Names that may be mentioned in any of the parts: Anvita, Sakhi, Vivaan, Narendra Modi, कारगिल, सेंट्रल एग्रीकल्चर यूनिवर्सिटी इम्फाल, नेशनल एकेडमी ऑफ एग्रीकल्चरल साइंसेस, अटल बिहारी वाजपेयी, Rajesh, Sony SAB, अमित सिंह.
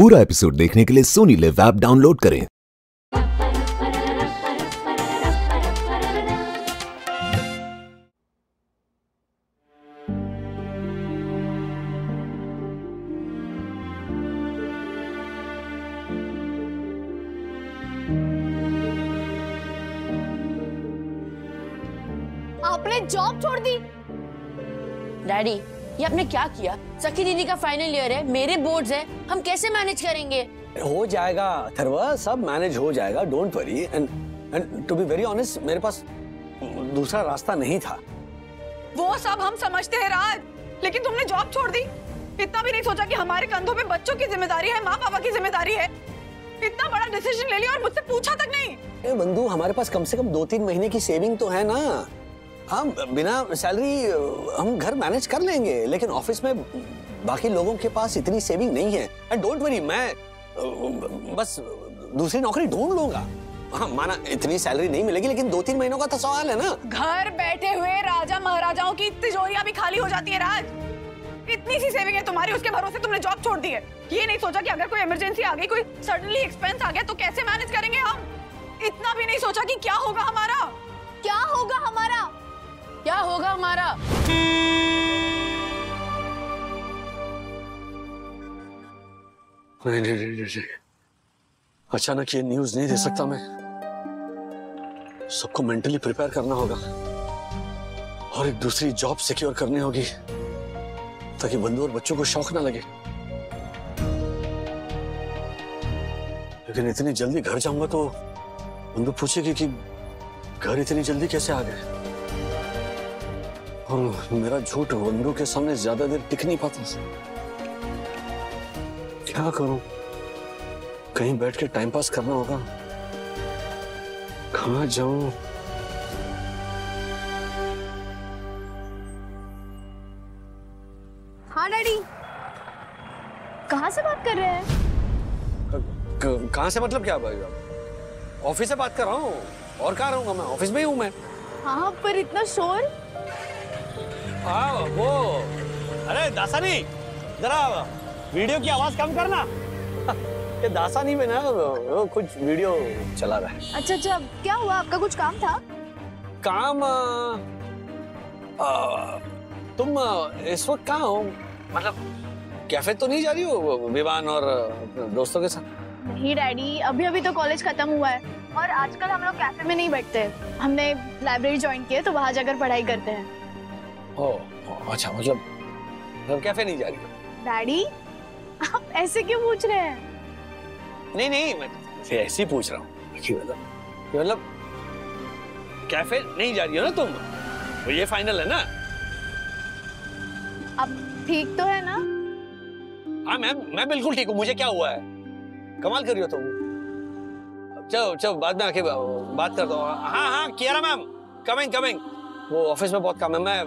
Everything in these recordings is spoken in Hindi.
पूरा एपिसोड देखने के लिए सोनी लिव ऐप डाउनलोड करें। आपने जॉब छोड़ दी? डैडी, ये आपने क्या किया? सखी दीदी का फाइनल ईयर है, मेरे बोर्ड्स हैं, हम कैसे मैनेज करेंगे? हो जाएगा थरवा, सब मैनेज हो जाएगा, don't worry. And to be very honest, मेरे पास दूसरा रास्ता नहीं था। वो सब हम समझते हैं राज, लेकिन तुमने जॉब छोड़ दी। इतना भी नहीं सोचा कि हमारे कंधों पे बच्चों की जिम्मेदारी है, माँ पापा की जिम्मेदारी है। इतना बड़ा डिसीजन ले लिया और मुझसे पूछा तक नहीं। ए बंधु, हमारे पास कम से कम 2-3 महीने की सेविंग तो है ना। हम बिना सैलरी हम घर मैनेज कर लेंगे, लेकिन ऑफिस में बाकी लोगों के पास इतनी सेविंग नहीं है। एंड डोंट वरी, मैं बस दूसरी नौकरी ढूंढ लूंगा। हाँ, माना इतनी सैलरी नहीं मिलेगी, लेकिन 2-3 महीनों का तो सवाल है ना। घर बैठे हुए राजा महाराजाओं की तिजोरियां भी खाली हो जाती है राज। इतनी सी सेविंग है तुम्हारी, उसके भरोसे तुमने जॉब छोड़ दी है। ये नहीं सोचा कि अगर कोई इमरजेंसी आ गई, कोई सडनली एक्सपेंस आ गया तो कैसे मैनेज करेंगे हम। इतना भी नहीं सोचा कि क्या होगा हमारा, क्या होगा हमारा, क्या होगा हमारा। नहीं, अचानक ये न्यूज़ नहीं दे सकता मैं। सबको मेंटली प्रिपेयर करना होगा और एक दूसरी जॉब सिक्योर करनी होगी ताकि बंधु और बच्चों को शौक ना लगे। लेकिन इतनी जल्दी घर जाऊंगा तो बंधु पूछेगी कि घर इतनी जल्दी कैसे आ गए। और मेरा झूठ बंधु के सामने ज्यादा देर टिक नहीं पाता। क्या करूं, कहीं बैठ के टाइम पास करना होगा। कहां जाऊं? हाँ डैडी, कहां से बात कर रहे हैं? कहां से मतलब क्या भाई? ऑफिस से बात कर रहा हूँ, और कहाँ रहूंगा मैं, ऑफिस में ही हूँ मैं। हाँ, पर इतना शोर। हाँ वो, अरे दासानी, जरा वीडियो की आवाज कम करना। ये दासानी में ना वो कुछ वीडियो चला रहा है। अच्छा अच्छा, क्या हुआ? आपका कुछ काम था? काम तुम इस वक्त कहाँ हो? मतलब कैफे तो नहीं जा रही हो विवान और दोस्तों के साथ? नहीं डैडी, अभी अभी तो कॉलेज खत्म हुआ है और आजकल हम लोग कैफे में नहीं बैठते। हमने लाइब्रेरी ज्वाइन की है तो वहाँ जाकर पढ़ाई करते हैं। ओह अच्छा, मतलब कैफे नहीं जा रही हो? डैडी, आप ऐसे क्यों पूछ रहे हैं? नहीं, मैं ऐसे ही पूछ रहा हूँ। मतलब कैफे नहीं जा रही हो ना तुम, तो ये फाइनल है ना? अब ठीक तो है ना? हाँ मैम, मैं बिल्कुल ठीक हूँ। मुझे क्या हुआ है? कमाल कर रही हो तुम। चलो बाद में आके बात करता हूँ। हाँ, कियारा मैम, कमिंग। वो ऑफिस में बहुत काम है, मैं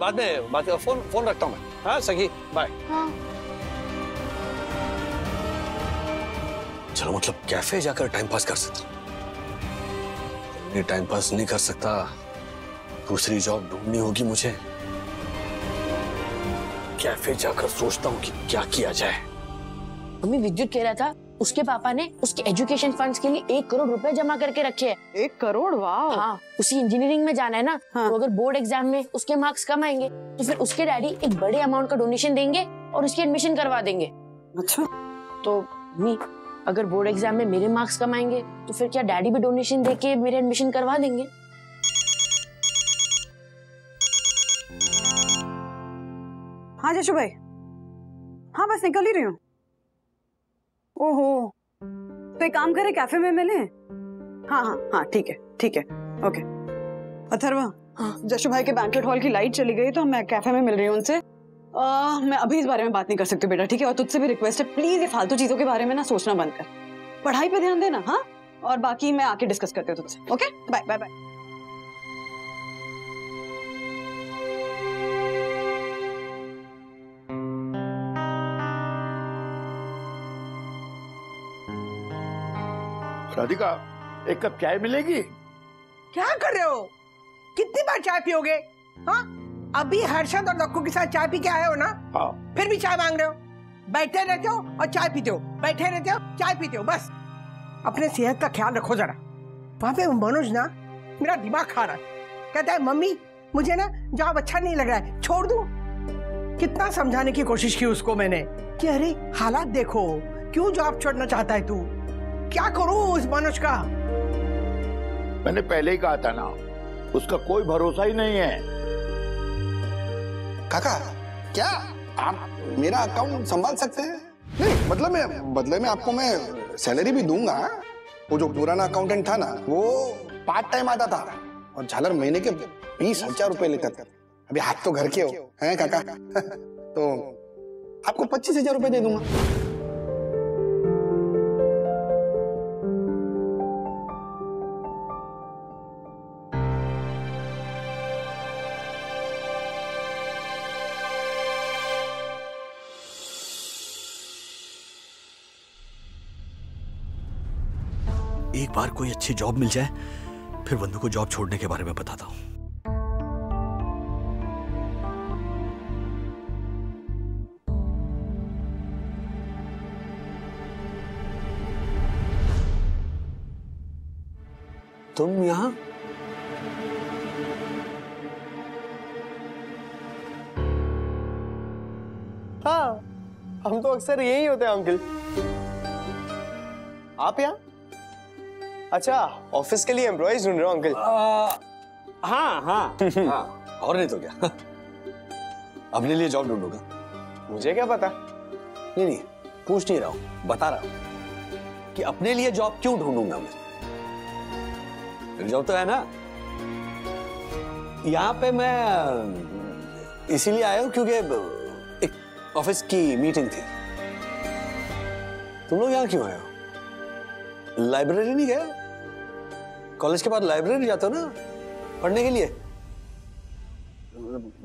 बाद में बात कर, फोन रखता हूँ मैं। हाँ सखी, बाय। हाँ। चलो, मतलब कैफे जाकर टाइम पास कर सकता हूँ। ये टाइम पास नहीं कर सकता, दूसरी जॉब ढूंढनी होगी मुझे। कैफे जाकर सोचता हूँ कि क्या किया जाए। मम्मी, विद्युत कह रहा था उसके पापा ने उसके एजुकेशन फंड्स के लिए 1 करोड़ रुपए जमा करके रखे हैं। 1 करोड़? वाह। हाँ, उसी इंजीनियरिंग में जाना है ना। हाँ। तो अगर बोर्ड एग्जाम में उसके मार्क्स कम आएंगे तो फिर उसके डैडी एक बड़े अमाउंट का डोनेशन देंगे और उसकी एडमिशन करवा देंगे। अच्छा। तो मम्मी, अगर बोर्ड एग्जाम में मेरे मार्क्स कम आएंगे तो फिर क्या डैडी भी डोनेशन दे के मेरे एडमिशन करवा देंगे? हाँ जशु भाई, हाँ बस निकल ही रही हूँ। ओहो, तो एक काम करे, कैफे में मिले। हाँ, ठीक है, ओके। अथर्व, हाँ। जशु भाई के बैंकेट हॉल की लाइट चली गई तो मैं कैफे में मिल रही हूँ उनसे। मैं अभी इस बारे में बात नहीं कर सकती बेटा, ठीक है? और तुझसे भी रिक्वेस्ट है, प्लीज ये फालतू चीजों के बारे में ना सोचना बंद कर, पढ़ाई पे ध्यान देना। हाँ, और बाकी मैं आके डिस्कस करती हूँ तुझसे। Okay, bye. राधिका, एक कप चाय मिलेगी? क्या कर रहे हो? कितनी बार चाय पियोगे? हाँ, अभी हर्षद और लक्कू के साथ चाय पी के आए हो ना। हाँ। फिर भी चाय मांग रहे हो। बैठे रहते हो और चाय पीते हो, बैठे रहते हो चाय पीते हो, बस। अपने सेहत का ख्याल रखो जरा। वहाँ पे मनोज ना मेरा दिमाग खा रहा है, कहता है मम्मी मुझे ना जॉब अच्छा नहीं लग रहा है, छोड़ दूं। कितना समझाने की कोशिश की उसको मैंने कि अरे हालात देखो, क्यों जॉब छोड़ना चाहता है तू, क्या करूं उस मनोज का। मैंने पहले ही कहा था ना, उसका कोई भरोसा ही नहीं है। काका क्या आप मेरा अकाउंट संभाल सकते हैं? नहीं मतलब बदले में आपको मैं सैलरी भी दूंगा। वो जो पुराना अकाउंटेंट था ना, वो पार्ट टाइम आता था और झालर महीने के 20,000 रुपए लेता था। अभी हाथ तो घर के हो हैं काका तो आपको 25,000 रुपए दे दूंगा। एक बार कोई अच्छी जॉब मिल जाए फिर बंधु को जॉब छोड़ने के बारे में बताता हूँ। तुम यहाँ? हाँ हम तो अक्सर यही होते हैं अंकल। आप यहाँ? अच्छा ऑफिस के लिए एम्प्लॉइज ढूंढ रहे हो अंकल? हाँ हाँ हाँ और नहीं तो क्या। अपने लिए जॉब ढूंढोगा? मुझे क्या पता। नहीं पूछ नहीं रहा हूँ, बता रहा हूँ कि अपने लिए जॉब क्यों ढूंढूंगा मैं। जॉब तो है ना यहाँ पे, मैं इसीलिए आया हूँ क्योंकि एक ऑफिस की मीटिंग थी। तुम लोग यहाँ क्यों आए हो? लाइब्रेरी नहीं गया? कॉलेज के बाद लाइब्रेरी जाते हो ना पढ़ने के लिए,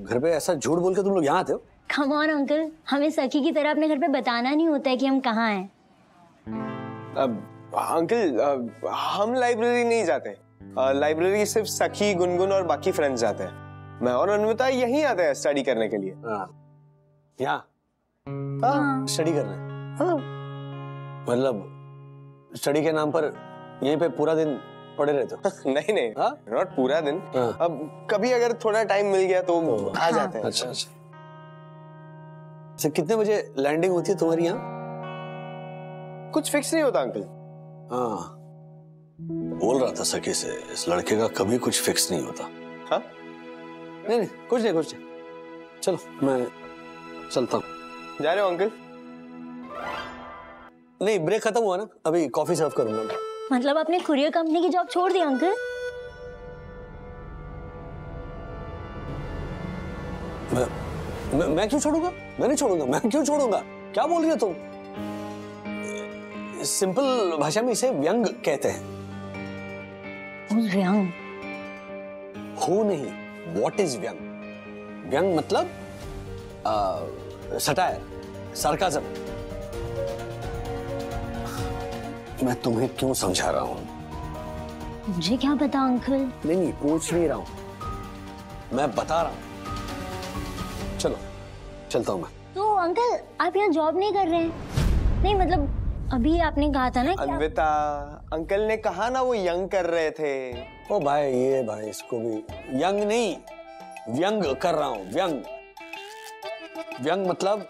घर पे ऐसा झूठ बोल के तुम लोग यहाँ आते हो? कम ऑन अंकल, हमें सखी की तरह अपने घर पे बताना नहीं होता है कि हम कहाँ हैं। अंकल हम लाइब्रेरी नहीं जाते, लाइब्रेरी सिर्फ सखी, गुनगुन और बाकी फ्रेंड्स जाते हैं। मैं और अन्विता यहीं आते हैं स्टडी करने के लिए। यहाँ स्टडी करना मतलब स्टडी के नाम पर यहीं पे पूरा दिन पढ़े रहते हो? नहीं नहीं नॉट पूरा दिन, अब कभी अगर थोड़ा टाइम मिल गया तो आ जाते हैं। अच्छा अच्छा अच्छा। कितने बजे लैंडिंग होती है तुम्हारी यहाँ? कुछ फिक्स नहीं होता अंकल। हाँ बोल रहा था सखी से, इस लड़के का कभी कुछ फिक्स नहीं होता। हाँ नहीं नहीं कुछ नहीं कुछ नहीं। चलो मैं चलता हूँ। जा रहे हो अंकल? नहीं ब्रेक खत्म हुआ ना, अभी कॉफी सर्व करूंगा। मतलब आपने कुरियर कंपनी की जॉब छोड़ दी अंकल? मैं क्यों छोड़ूंगा? मैं नहीं छोड़ूंगा। मैं क्यों छोड़ूंगा? क्या बोल रही हो तुम? सिंपल भाषा में इसे व्यंग कहते हैं। व्यंग? हो नहीं, व्हाट इज व्यंग? व्यंग मतलब सटायर, सार्काज्म। मैं तुम्हें क्यों समझा रहा हूँ? मुझे क्या पता अंकल। नहीं नहीं पूछ नहीं रहा हूँ, मैं बता रहा हूँ। चलो चलता हूँ मैं। तो अंकल आप यहाँ जॉब नहीं कर रहे हैं? नहीं मतलब अभी आपने कहा था ना अन्विता, अंकल ने कहा ना वो यंग कर रहे थे। ओ भाई ये भाई इसको भी यंग नहीं व्यंग कर रहा हूँ। व्यंग व्यंग मतलब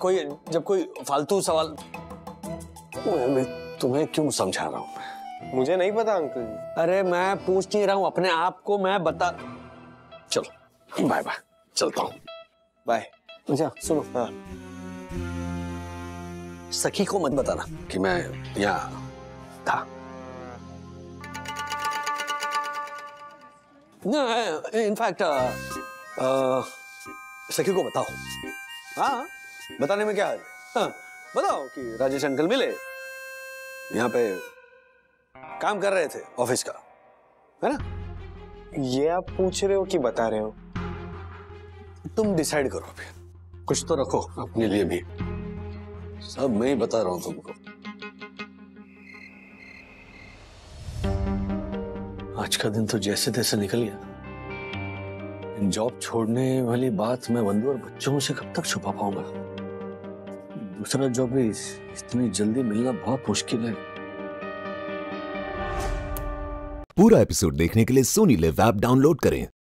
कोई जब कोई फालतू सवाल। मैं तुम्हें क्यों समझा रहा हूँ? मुझे नहीं पता अंकल। अरे मैं पूछ नहीं रहा हूँ अपने आप को, मैं बता। चलो बाय बाय, चलता हूँ बाय। अच्छा सुनो, हाँ सखी को मत बताना कि मैं यहाँ था ना। इनफैक्ट सखी को बताओ। हाँ बताने में क्या है? हाँ बताओ कि राजेश अंकल मिले, यहाँ पे काम कर रहे थे ऑफिस का, है ना? ये आप पूछ रहे हो कि बता रहे हो? तुम डिसाइड करो अभी, कुछ तो रखो अपने लिए भी। सब मैं ही बता रहा हूँ तुमको। आज का दिन तो जैसे तैसे निकल गया। जॉब छोड़ने वाली बात मैं बंधु और बच्चों से कब तक छुपा पाऊंगा? दूसरा जॉब भी इतनी जल्दी मिलना बहुत मुश्किल है। पूरा एपिसोड देखने के लिए सोनी लिव ऐप डाउनलोड करें।